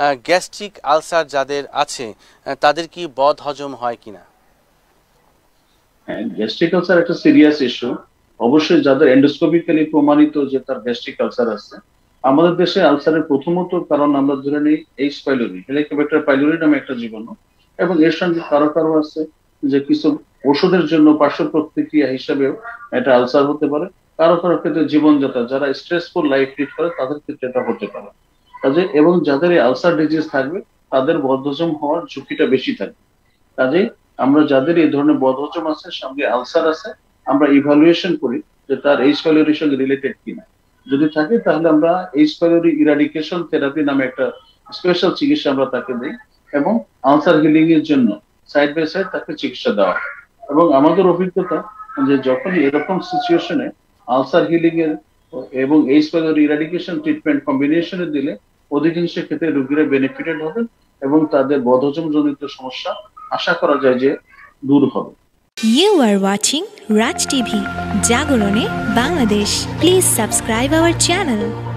Gastric ulcer जादेर आछे तादेर की बद हजम हय किना? गैस्ट्रिक आल्सार एक सीरियस इश्यू अवश्य जादेर एंडोस्कोपिकली प्रमाणित जे तार गैस्ट्रिक आल्सार आछे আমাদের দেশে আলসারের প্রথমত কারণ আমরা ধরে নেই এইচ পাইলোরি হেলিকোব্যাক্টার পাইলোরি নামে একটা জীবাণু এবং এর সঙ্গে কারো কারো আছে যে কিছু ওষুধের জন্য পার্শ্ব প্রতিক্রিয়া হিসেবেও এটা আলসার হতে পারে। কারো কারো ক্ষেত্রে জীবনযাত্রা যারা স্ট্রেসফুল লাইফ লিড করে তাদের ক্ষেত্রে এটা হতে পারে। কাজে এবং যাদের এই আলসার ডিজিজ থাকবে তাদের বদহজম হওয়ার ঝুঁকিটা বেশি থাকে। কাজে আমরা যাদের এই ধরনের বদহজম আছে সঙ্গে আলসার আছে আমরা ইভালুয়েশন করি যে তার এইচ পাইলোরির সঙ্গে রিলেটেড কিনা। যদি থাকে তাহলে আমরা এইচ পাইলোরি ইরাডিকেশন থেরাপি নামে একটা স্পেশাল চিকিৎসা আমরা তাকে দেই এবং আলসার হিলিং এর জন্য সাইড বাই সাইড তাকে চিকিৎসা দেওয়া। এবং আমাদের অভিজ্ঞতা যে যখন এরকম সিচুয়েশনে আলসার হিলিং এর এবং এইচ পাইলোরি ইরাডিকেশন ট্রিটমেন্ট কম্বিনেশনে দিলে অধিকাংশ ক্ষেত্রে রোগীরা বেনিফিটেড হবেন এবং তাদের বদহজম জনিত সমস্যা আশা করা যায় যে দূর হবে। You are watching Raj TV, Jagorone, Bangladesh. Please subscribe our channel.